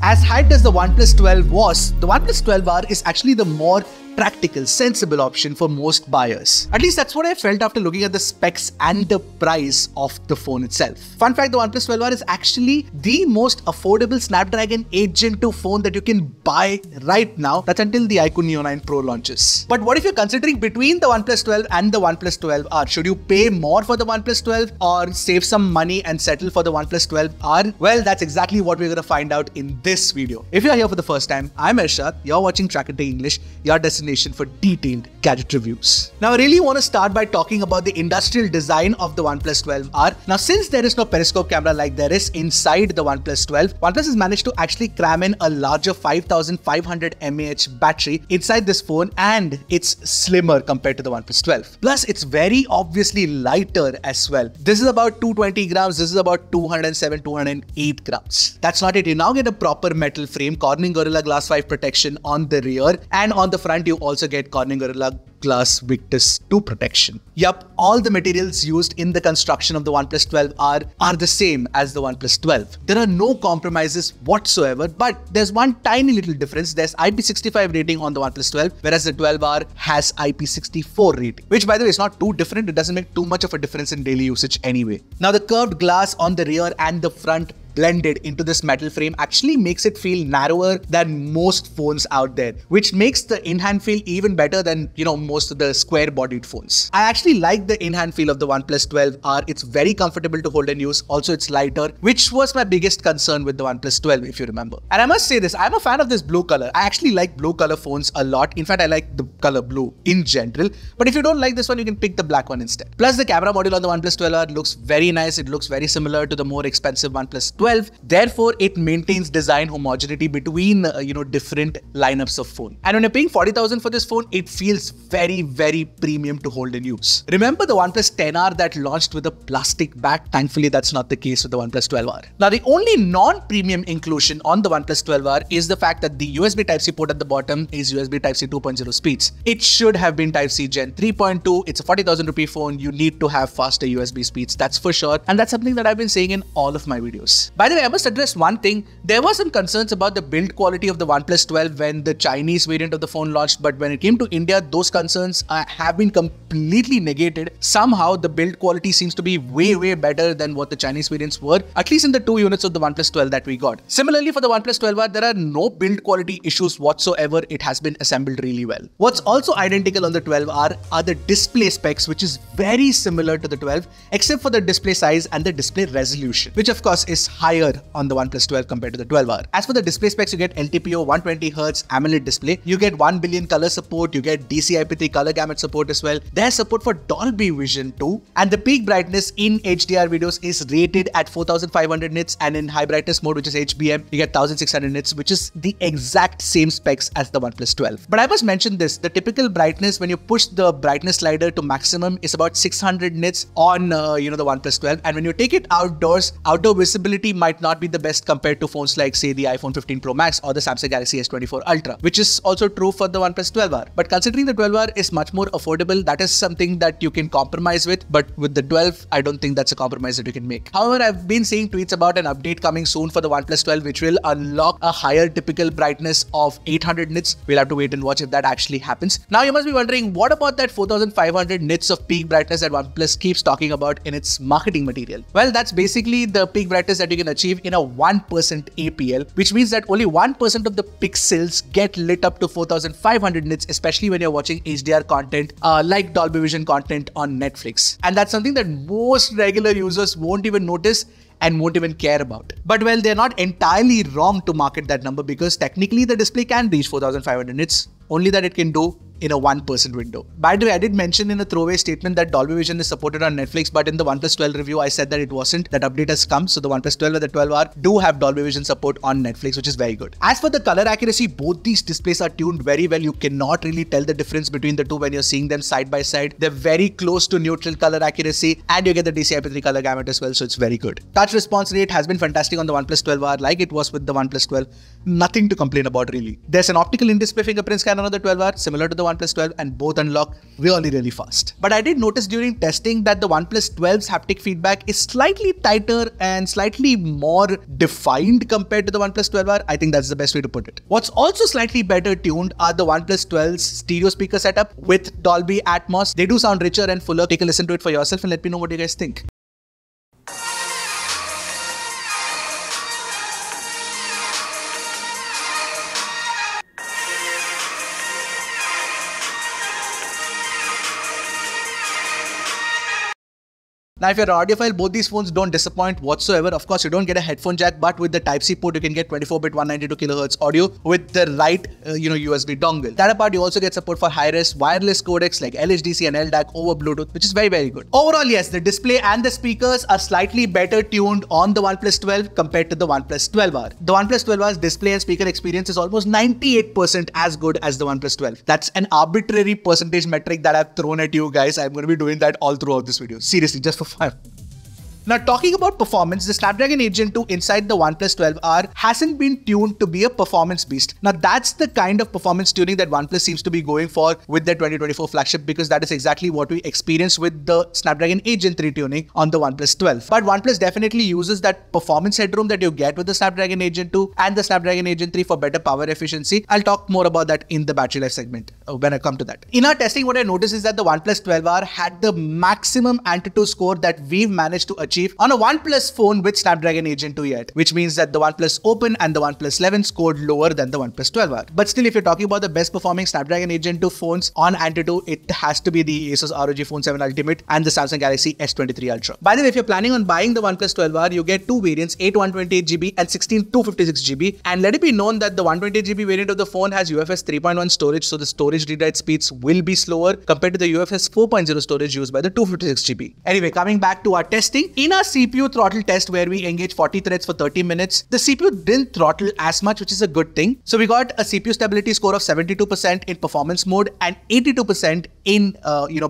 As hyped as the OnePlus 12 was, the OnePlus 12R is actually the more practical, sensible option for most buyers. At least that's what I felt after looking at the specs and the price of the phone itself. Fun fact, the OnePlus 12R is actually the most affordable Snapdragon 8 Gen 2 phone that you can buy right now. That's until the iQOO Neo 9 Pro launches. But what if you're considering between the OnePlus 12 and the OnePlus 12R? Should you pay more for the OnePlus 12 or save some money and settle for the OnePlus 12R? Well, that's exactly what we're going to find out in this video. If you're here for the first time, I'm Irshad. You're watching Trakin Tech English, your destination for detailed gadget reviews. Now, I really want to start by talking about the industrial design of the OnePlus 12R. Now, since there is no periscope camera like there is inside the OnePlus 12, OnePlus has managed to actually cram in a larger 5500 mAh battery inside this phone, and it's slimmer compared to the OnePlus 12. Plus, it's very obviously lighter as well. This is about 220 grams. This is about 207, 208 grams. That's not it. You now get a proper metal frame, Corning Gorilla Glass 5 protection on the rear, and on the front, you also get Corning Gorilla Glass Victus 2 protection. Yup, all the materials used in the construction of the OnePlus 12R are the same as the OnePlus 12. There are no compromises whatsoever, but there's one tiny little difference. There's IP65 rating on the OnePlus 12, whereas the 12R has IP64 rating, which, by the way, is not too different. It doesn't make too much of a difference in daily usage anyway. Now, the curved glass on the rear and the front blended into this metal frame actually makes it feel narrower than most phones out there, which makes the in-hand feel even better than, you know, most of the square-bodied phones. I actually like the in-hand feel of the OnePlus 12R. It's very comfortable to hold and use. Also, it's lighter, which was my biggest concern with the OnePlus 12, if you remember. And I must say this, I'm a fan of this blue color. I actually like blue color phones a lot. In fact, I like the color blue in general. But if you don't like this one, you can pick the black one instead. Plus, the camera module on the OnePlus 12R looks very nice. It looks very similar to the more expensive OnePlus 12. Therefore, it maintains design homogeneity between different lineups of phone. And when you're paying 40,000 for this phone, it feels very, very premium to hold and use. Remember the OnePlus 10R that launched with a plastic back? Thankfully, that's not the case with the OnePlus 12R. Now, the only non-premium inclusion on the OnePlus 12R is the fact that the USB Type-C port at the bottom is USB Type-C 2.0 speeds. It should have been Type-C Gen 3.2. It's a 40,000 rupee phone. You need to have faster USB speeds. That's for sure. And that's something that I've been saying in all of my videos. By the way, I must address one thing. There were some concerns about the build quality of the OnePlus 12 when the Chinese variant of the phone launched, but when it came to India, those concerns have been completely negated. Somehow, the build quality seems to be way, way better than what the Chinese variants were, at least in the 2 units of the OnePlus 12 that we got. Similarly, for the OnePlus 12R, there are no build quality issues whatsoever. It has been assembled really well. What's also identical on the 12R are the display specs, which is very similar to the 12, except for the display size and the display resolution, which of course is higher on the OnePlus 12 compared to the 12R. As for the display specs, you get LTPO 120Hz AMOLED display, you get 1 billion color support, you get DCI-P3 color gamut support as well. There's support for Dolby Vision too, and the peak brightness in HDR videos is rated at 4500 nits, and in high brightness mode, which is HBM, you get 1600 nits, which is the exact same specs as the OnePlus 12. But I must mention this, the typical brightness when you push the brightness slider to maximum is about 600 nits on the OnePlus 12, and when you take it outdoors, outdoor visibility might not be the best compared to phones like, say, the iPhone 15 Pro Max or the Samsung Galaxy S24 Ultra, which is also true for the OnePlus 12R. But considering the 12R is much more affordable, that is something that you can compromise with. But with the 12, I don't think that's a compromise that you can make. However, I've been seeing tweets about an update coming soon for the OnePlus 12, which will unlock a higher typical brightness of 800 nits. We'll have to wait and watch if that actually happens. Now, you must be wondering, what about that 4500 nits of peak brightness that OnePlus keeps talking about in its marketing material? Well, that's basically the peak brightness that you can achieve in a 1% APL, which means that only 1% of the pixels get lit up to 4500 nits, especially when you're watching HDR content like Dolby Vision content on Netflix. And that's something that most regular users won't even notice and won't even care about. But well, they're not entirely wrong to market that number, because technically the display can reach 4500 nits, only that it can do in a 1% window. By the way, I did mention in a throwaway statement that Dolby Vision is supported on Netflix, but in the OnePlus 12 review, I said that it wasn't. That update has come, so the OnePlus 12 and the 12R do have Dolby Vision support on Netflix, which is very good. As for the color accuracy, both these displays are tuned very well. You cannot really tell the difference between the two when you're seeing them side by side. They're very close to neutral color accuracy, and you get the DCI-P3 color gamut as well, so it's very good. Touch response rate has been fantastic on the OnePlus 12R, like it was with the OnePlus 12. Nothing to complain about, really. There's an optical in-display fingerprint scanner on the 12R, similar to the OnePlus 12 and both unlock really fast. But I did notice during testing that the OnePlus 12's haptic feedback is slightly tighter and slightly more defined compared to the OnePlus 12R. I think that's the best way to put it. What's also slightly better tuned are the OnePlus 12's stereo speaker setup with Dolby Atmos. They do sound richer and fuller. Take a listen to it for yourself and let me know what you guys think. Now, if you're an audiophile, both these phones don't disappoint whatsoever. Of course, you don't get a headphone jack, but with the Type-C port, you can get 24-bit 192 kHz audio with the right, USB dongle. That apart, you also get support for high-res wireless codecs like LHDC and LDAC over Bluetooth, which is very good. Overall, yes, the display and the speakers are slightly better tuned on the OnePlus 12 compared to the OnePlus 12R. The OnePlus 12R's display and speaker experience is almost 98% as good as the OnePlus 12. That's an arbitrary percentage metric that I've thrown at you guys. I'm going to be doing that all throughout this video. Seriously, just for Now, talking about performance, the Snapdragon 8 Gen 2 inside the OnePlus 12R hasn't been tuned to be a performance beast. Now, that's the kind of performance tuning that OnePlus seems to be going for with their 2024 flagship, because that is exactly what we experienced with the Snapdragon 8 Gen 3 tuning on the OnePlus 12. But OnePlus definitely uses that performance headroom that you get with the Snapdragon 8 Gen 2 and the Snapdragon 8 Gen 3 for better power efficiency. I'll talk more about that in the battery life segment when I come to that. In our testing, what I noticed is that the OnePlus 12R had the maximum Antutu score that we've managed to achieve on a OnePlus phone with Snapdragon 8 Gen 2 yet, which means that the OnePlus Open and the OnePlus 11 scored lower than the OnePlus 12R. But still, if you're talking about the best performing Snapdragon 8 Gen 2 phones on Antutu, it has to be the ASUS ROG Phone 7 Ultimate and the Samsung Galaxy S23 Ultra. By the way, if you're planning on buying the OnePlus 12R, you get two variants, 8 128GB and 16 256GB. And let it be known that the 128GB variant of the phone has UFS 3.1 storage, so the storage read-write speeds will be slower compared to the UFS 4.0 storage used by the 256GB. Anyway, coming back to our testing, in our CPU throttle test where we engage 40 threads for 30 minutes, the CPU didn't throttle as much, which is a good thing. So we got a CPU stability score of 72% in performance mode and 82% in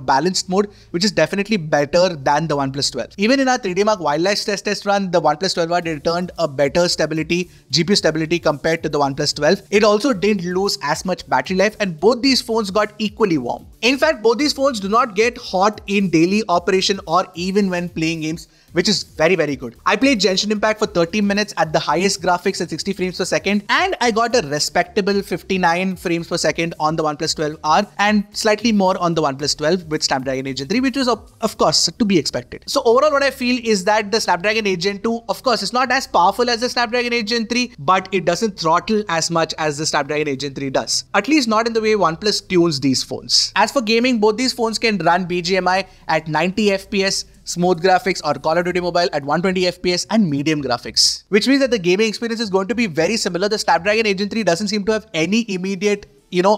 balanced mode, which is definitely better than the OnePlus 12. Even in our 3DMark Wildlife test run, the OnePlus 12R returned a better stability, GPU stability compared to the OnePlus 12. It also didn't lose as much battery life, and both these phones got equally warm. In fact, both these phones do not get hot in daily operation or even when playing games, which is very good. I played Genshin Impact for 30 minutes at the highest graphics at 60 frames per second, and I got a respectable 59 frames per second on the OnePlus 12R and slightly more on the OnePlus 12 with Snapdragon 8 Gen 3, which was of course to be expected. So overall, what I feel is that the Snapdragon 8 Gen 2, of course, it's not as powerful as the Snapdragon 8 Gen 3, but it doesn't throttle as much as the Snapdragon 8 Gen 3 does. At least not in the way OnePlus tunes these phones. As for gaming, both these phones can run BGMI at 90 FPS, smooth graphics, or Call of Duty Mobile at 120 FPS and medium graphics. Which means that the gaming experience is going to be very similar. The Snapdragon 8 Gen 3 doesn't seem to have any immediate,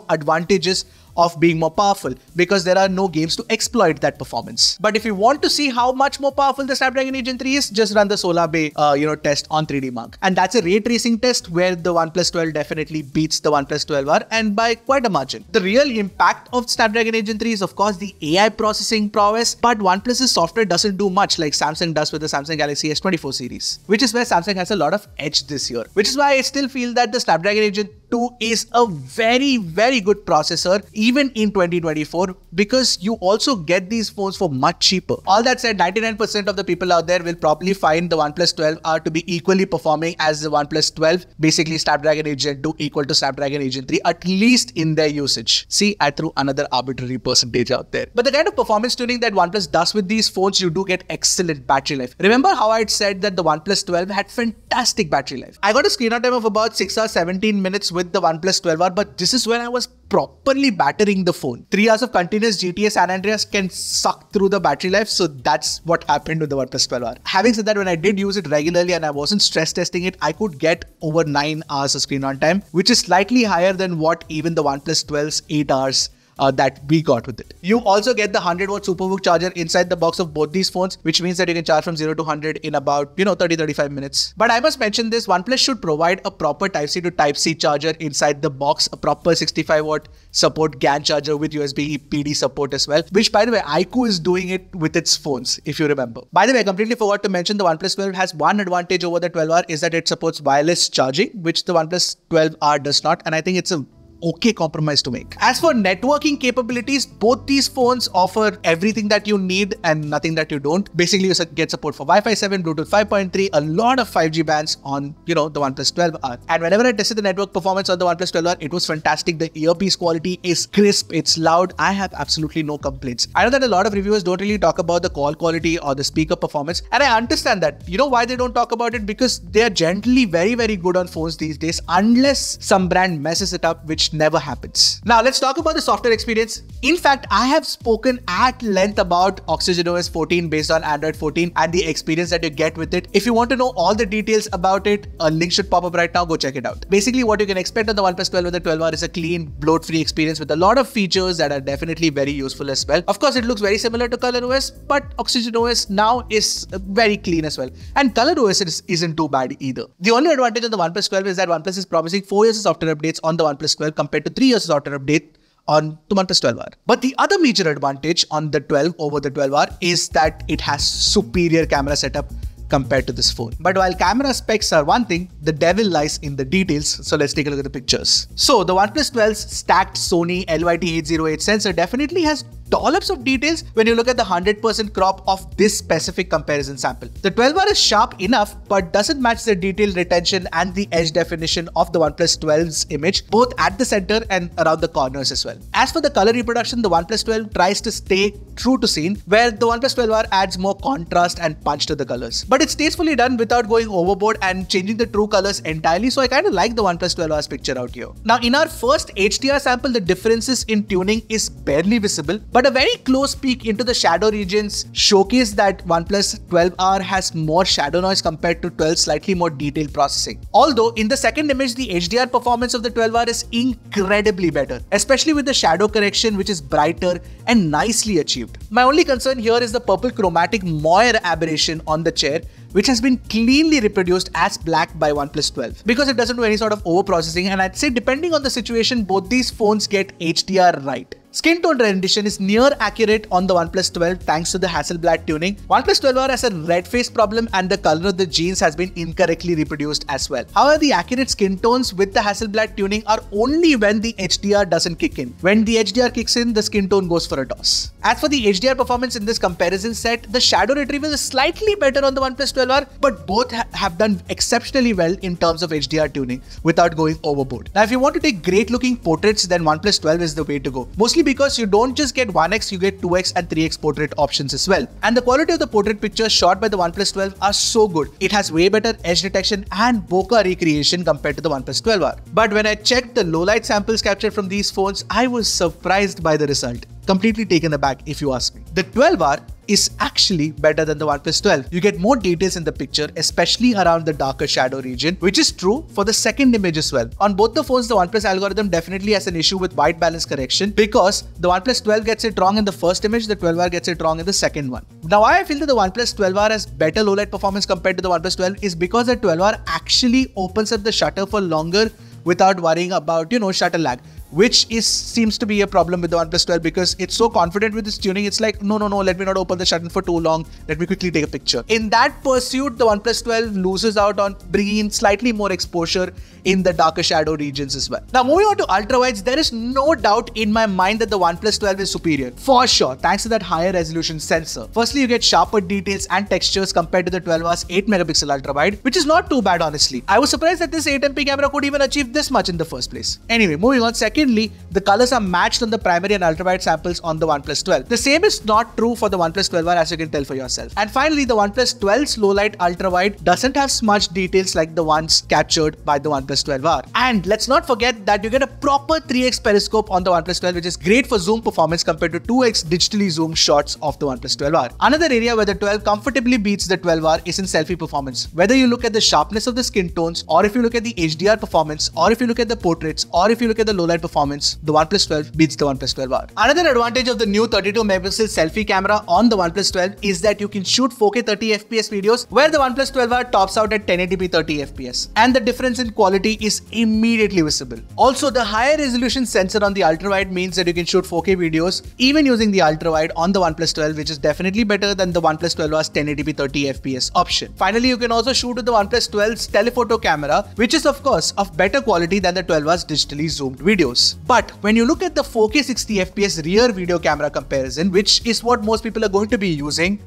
advantages of being more powerful, because there are no games to exploit that performance. But if you want to see how much more powerful the Snapdragon 8 Gen 3 is, just run the Solar Bay test on 3DMark. And that's a ray tracing test where the OnePlus 12 definitely beats the OnePlus 12R, and by quite a margin. The real impact of Snapdragon 8 Gen 3 is of course the AI processing prowess, but OnePlus's software doesn't do much like Samsung does with the Samsung Galaxy S24 series, which is where Samsung has a lot of edge this year. Which is why I still feel that the Snapdragon 8 Gen 2 is a very good processor, even in 2024, because you also get these phones for much cheaper. All that said, 99% of the people out there will probably find the OnePlus 12R to be equally performing as the OnePlus 12, basically Snapdragon 8 Gen 2 equal to Snapdragon 8 Gen 3, at least in their usage. See, I threw another arbitrary percentage out there. But the kind of performance tuning that OnePlus does with these phones, you do get excellent battery life. Remember how I had said that the OnePlus 12 had fantastic battery life? I got a screen out time of about 6 hours 17 minutes with the OnePlus 12R, but this is when I was properly battering the phone. 3 hours of continuous GTA San Andreas can suck through the battery life, so that's what happened with the OnePlus 12R. Having said that, when I did use it regularly and I wasn't stress testing it, I could get over 9 hours of screen on time, which is slightly higher than what even the OnePlus 12's 8 hours that we got with it. You also get the 100-watt Superbook charger inside the box of both these phones, which means that you can charge from 0 to 100 in about 30-35 minutes. But I must mention this, OnePlus should provide a proper Type-C to Type-C charger inside the box, a proper 65-watt support GAN charger with USB PD support as well, which by the way, iQOO is doing it with its phones, if you remember. By the way, I completely forgot to mention the OnePlus 12 has one advantage over the 12R, is that it supports wireless charging, which the OnePlus 12R does not, and I think it's a okay compromise to make. As for networking capabilities, both these phones offer everything that you need and nothing that you don't. Basically, you get support for Wi-Fi 7, Bluetooth 5.3, a lot of 5G bands on, the OnePlus 12 R. And whenever I tested the network performance on the OnePlus 12 R, it was fantastic. The earpiece quality is crisp, it's loud. I have absolutely no complaints. I know that a lot of reviewers don't really talk about the call quality or the speaker performance, and I understand that. You know why they don't talk about it? Because they are generally very, very good on phones these days, unless some brand messes it up, which never happens. Now let's talk about the software experience. In fact, I have spoken at length about OxygenOS 14 based on Android 14 and the experience that you get with it. If you want to know all the details about it, a link should pop up right now. Go check it out. Basically, what you can expect on the OnePlus 12 with the 12R is a clean, bloat-free experience with a lot of features that are definitely very useful as well. Of course, it looks very similar to ColorOS, but OxygenOS now is very clean as well. And ColorOS isn't too bad either. The only advantage of the OnePlus 12 is that OnePlus is promising 4 years of software updates on the OnePlus 12 compared to 3 years of software update on the OnePlus 12R. But the other major advantage on the 12 over the 12R is that it has superior camera setup compared to this phone. But while camera specs are one thing, the devil lies in the details. So let's take a look at the pictures. So the OnePlus 12's stacked Sony LYT808 sensor definitely has dollops of details when you look at the 100% crop of this specific comparison sample. The 12R is sharp enough, but doesn't match the detail retention and the edge definition of the OnePlus 12's image, both at the center and around the corners as well. As for the color reproduction, the OnePlus 12 tries to stay true to scene, where the OnePlus 12R adds more contrast and punch to the colors. But it's tastefully done without going overboard and changing the true colors entirely, so I kind of like the OnePlus 12R's picture out here. Now, in our first HDR sample, the differences in tuning is barely visible, but a very close peek into the shadow regions showcase that OnePlus 12R has more shadow noise compared to 12's slightly more detailed processing. Although in the second image, the HDR performance of the 12R is incredibly better, especially with the shadow correction, which is brighter and nicely achieved. My only concern here is the purple chromatic moire aberration on the chair, which has been cleanly reproduced as black by OnePlus 12, because it doesn't do any sort of overprocessing, and I'd say depending on the situation, both these phones get HDR right. Skin tone rendition is near accurate on the OnePlus 12 thanks to the Hasselblad tuning. OnePlus 12R has a red face problem and the color of the jeans has been incorrectly reproduced as well. However, the accurate skin tones with the Hasselblad tuning are only when the HDR doesn't kick in. When the HDR kicks in, the skin tone goes for a toss. As for the HDR performance in this comparison set, the shadow retrieval is slightly better on the OnePlus 12R, but both have done exceptionally well in terms of HDR tuning without going overboard. Now, if you want to take great looking portraits, then OnePlus 12 is the way to go. Mostly because you don't just get 1x, you get 2x and 3x portrait options as well. And the quality of the portrait pictures shot by the OnePlus 12 are so good. It has way better edge detection and bokeh recreation compared to the OnePlus 12R. But when I checked the low light samples captured from these phones, I was surprised by the result. Completely taken aback if you ask me. The 12R is actually better than the OnePlus 12. You get more details in the picture, especially around the darker shadow region, which is true for the second image as well. On both the phones, the OnePlus algorithm definitely has an issue with white balance correction, because the OnePlus 12 gets it wrong in the first image, the 12R gets it wrong in the second one. Now, why I feel that the OnePlus 12R has better low light performance compared to the OnePlus 12 is because the 12R actually opens up the shutter for longer without worrying about, shutter lag, which seems to be a problem with the OnePlus 12 because it's so confident with its tuning. It's like, no, let me not open the shutter for too long. Let me quickly take a picture. In that pursuit, the OnePlus 12 loses out on bringing in slightly more exposure in the darker shadow regions as well. Now, moving on to ultrawides, there is no doubt in my mind that the OnePlus 12 is superior, for sure, thanks to that higher resolution sensor. Firstly, you get sharper details and textures compared to the 12R's 8-megapixel ultrawide, which is not too bad, honestly. I was surprised that this 8MP camera could even achieve this much in the first place. Anyway, moving on, secondly, the colors are matched on the primary and ultrawide samples on the OnePlus 12. The same is not true for the OnePlus 12R, as you can tell for yourself. And finally, the OnePlus 12's low-light ultrawide doesn't have smudged details like the ones captured by the OnePlus 12R. And let's not forget that you get a proper 3x periscope on the OnePlus 12, which is great for zoom performance compared to 2x digitally zoomed shots of the OnePlus 12R. Another area where the 12 comfortably beats the 12R is in selfie performance. Whether you look at the sharpness of the skin tones, or if you look at the HDR performance, or if you look at the portraits, or if you look at the low-light performance, the OnePlus 12 beats the OnePlus 12R. Another advantage of the new 32-megapixel selfie camera on the OnePlus 12 is that you can shoot 4K 30fps videos, where the OnePlus 12R tops out at 1080p 30fps. And the difference in quality is immediately visible. Also, the higher resolution sensor on the ultrawide means that you can shoot 4K videos even using the ultrawide on the OnePlus 12, which is definitely better than the OnePlus 12R's 1080p 30fps option. Finally, you can also shoot with the OnePlus 12's telephoto camera, which is of course of better quality than the 12R's digitally zoomed videos. photos. But when you look at the 4K 60fps rear video camera comparison, which is what most people are going to be using,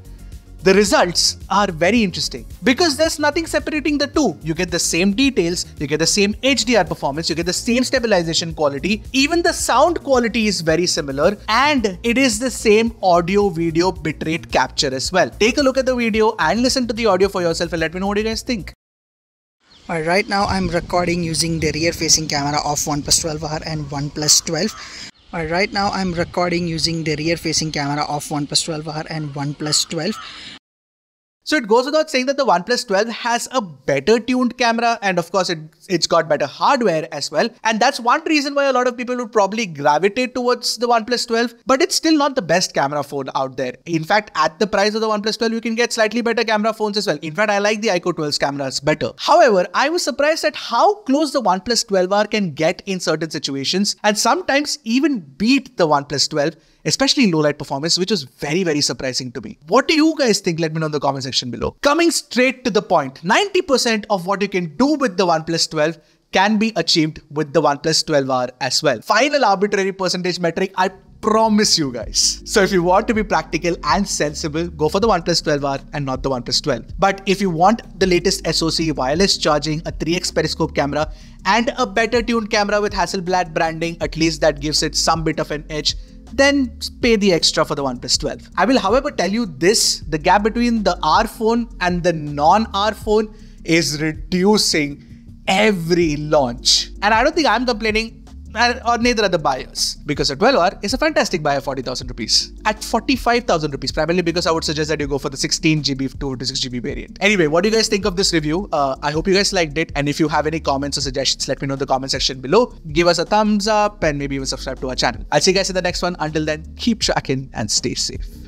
the results are very interesting because there's nothing separating the two. You get the same details, you get the same HDR performance, you get the same stabilization quality, even the sound quality is very similar, and it is the same audio-video bitrate capture as well. Take a look at the video and listen to the audio for yourself and let me know what you guys think. Alright, right now I'm recording using the rear-facing camera of OnePlus 12 R and OnePlus 12. Alright, now I'm recording using the rear-facing camera of OnePlus 12R and OnePlus 12. So it goes without saying that the OnePlus 12 has a better tuned camera, and of course it's got better hardware as well. And that's one reason why a lot of people would probably gravitate towards the OnePlus 12, but it's still not the best camera phone out there. In fact, at the price of the OnePlus 12, you can get slightly better camera phones as well. In fact, I like the iQOO 12's cameras better. However, I was surprised at how close the OnePlus 12R can get in certain situations and sometimes even beat the OnePlus 12. Especially in low light performance, which was very surprising to me. What do you guys think? Let me know in the comment section below. Coming straight to the point, 90% of what you can do with the OnePlus 12 can be achieved with the OnePlus 12R as well. Final arbitrary percentage metric, I promise you guys. So if you want to be practical and sensible, go for the OnePlus 12R and not the OnePlus 12. But if you want the latest SoC, wireless charging, a 3x periscope camera, and a better tuned camera with Hasselblad branding, at least that gives it some bit of an edge, then pay the extra for the OnePlus 12. I will however tell you this, the gap between the R phone and the non-R phone is reducing every launch. And I don't think I'm complaining, or neither are the buyers, because a 12R is a fantastic buy at 40,000 rupees. At 45,000 rupees, primarily because I would suggest that you go for the 16GB, 256GB variant. Anyway, what do you guys think of this review? I hope you guys liked it. And if you have any comments or suggestions, let me know in the comment section below. Give us a thumbs up and maybe even subscribe to our channel. I'll see you guys in the next one. Until then, keep tracking and stay safe.